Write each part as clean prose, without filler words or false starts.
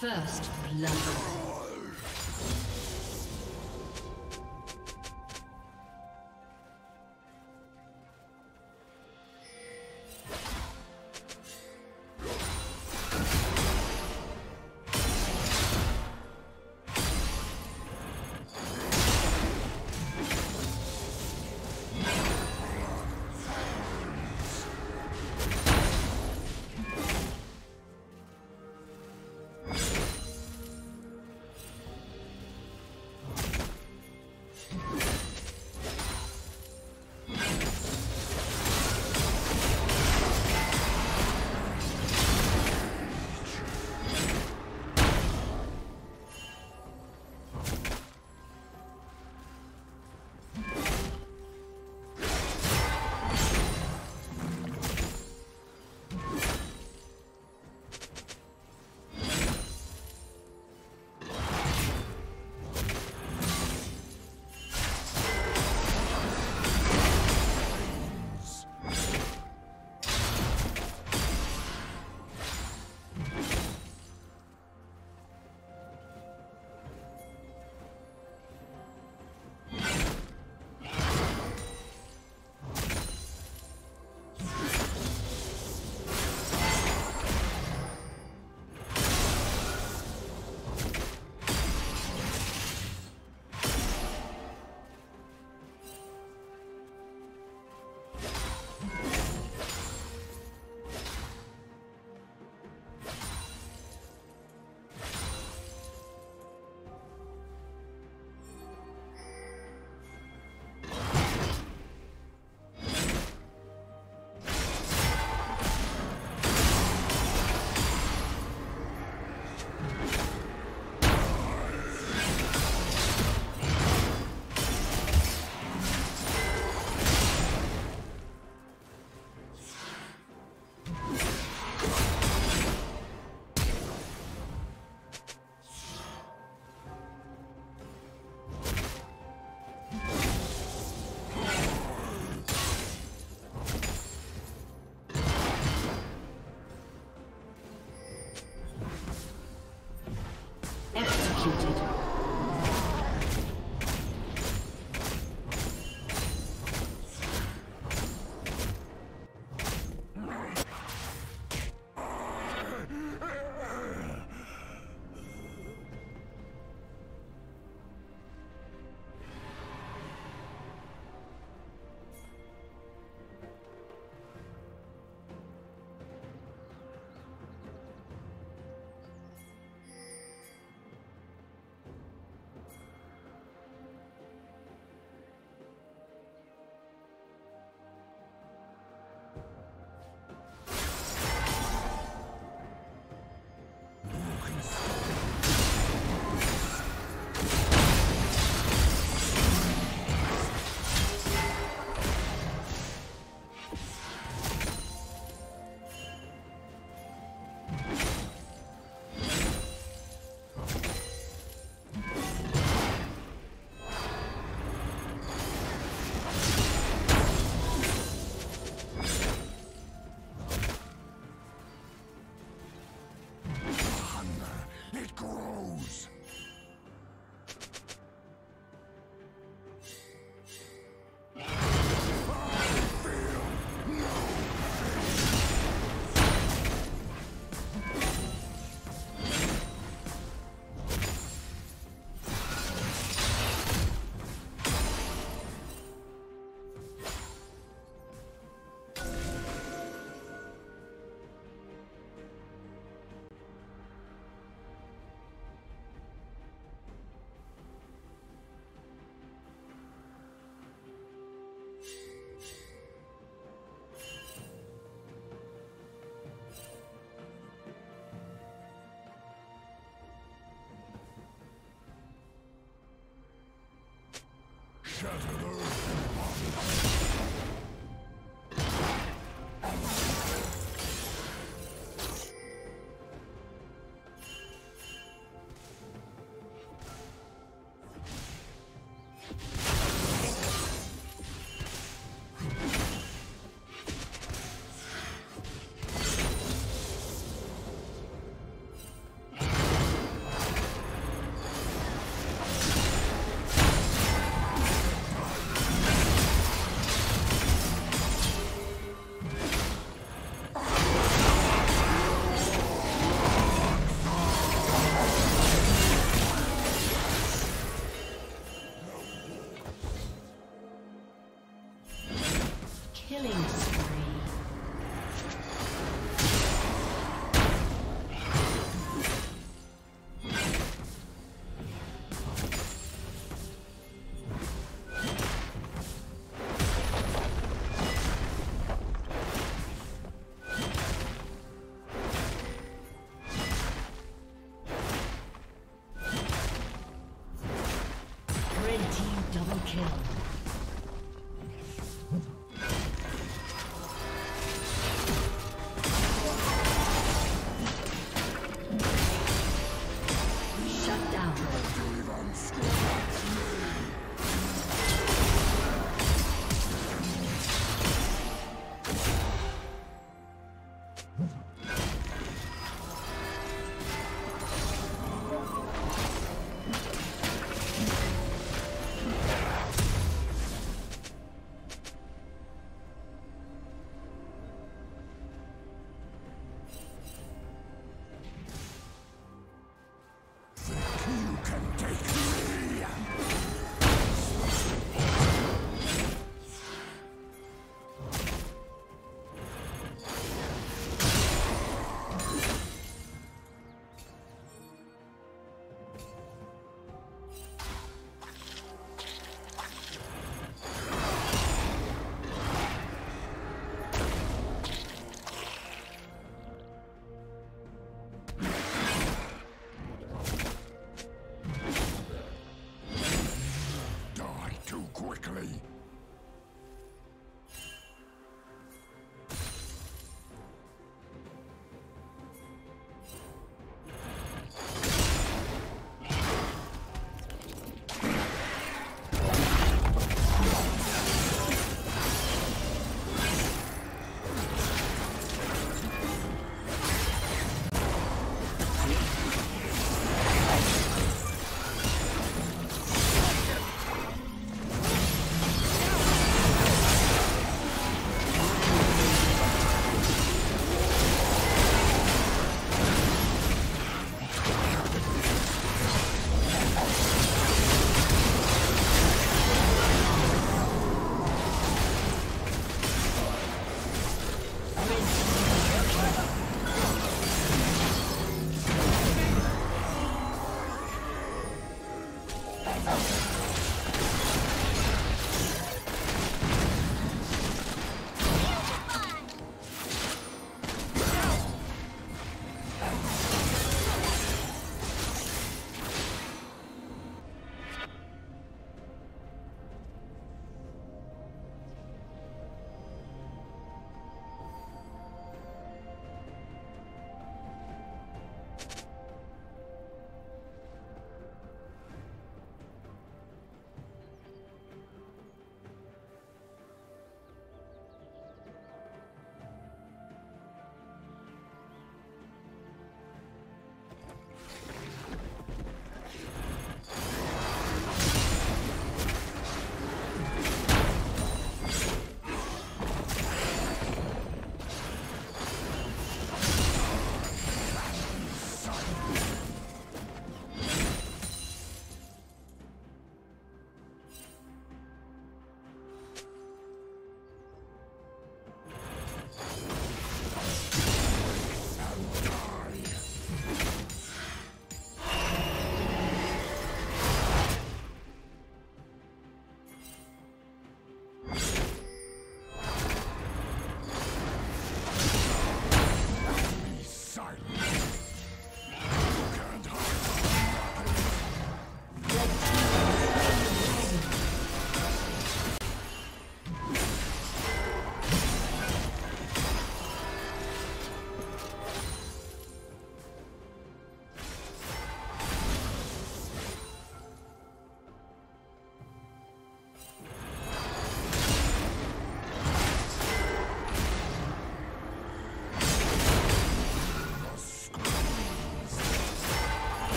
First blood.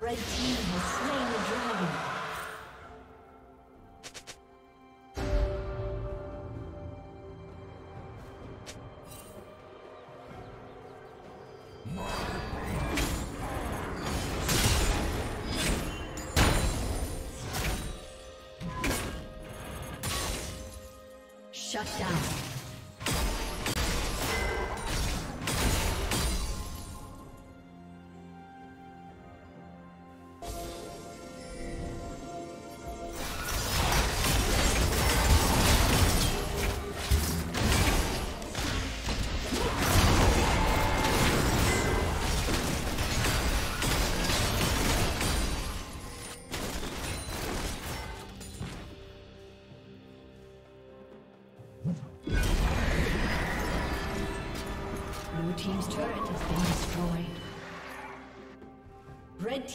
Red team has slain the dragon. Shut down. Blue team's turret has been destroyed. Red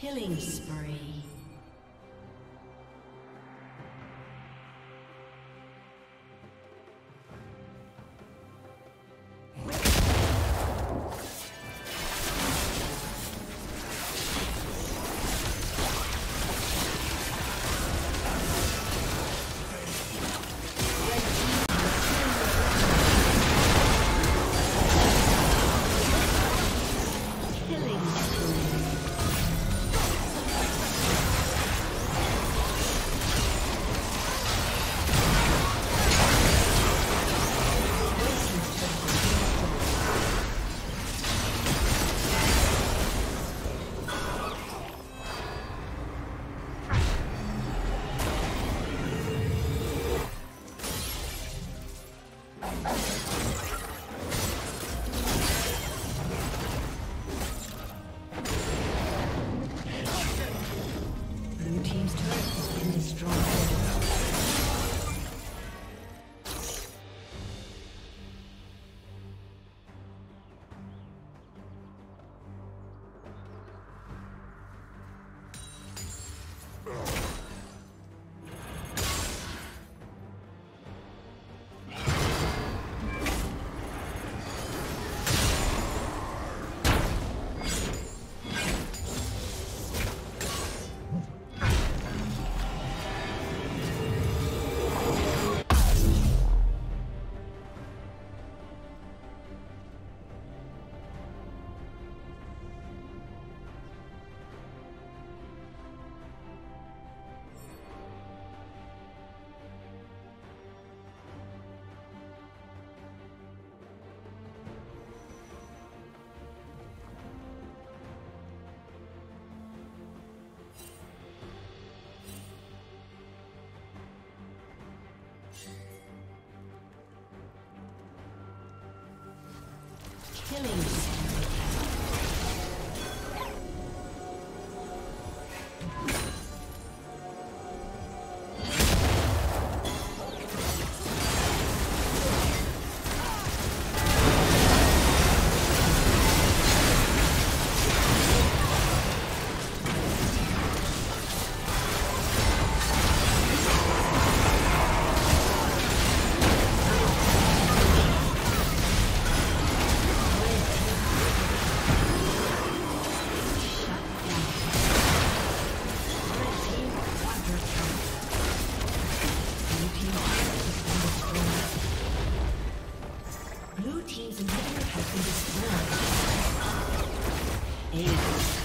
Killing spree. Killing spree. Killings. Team's inhibitor has been destroyed.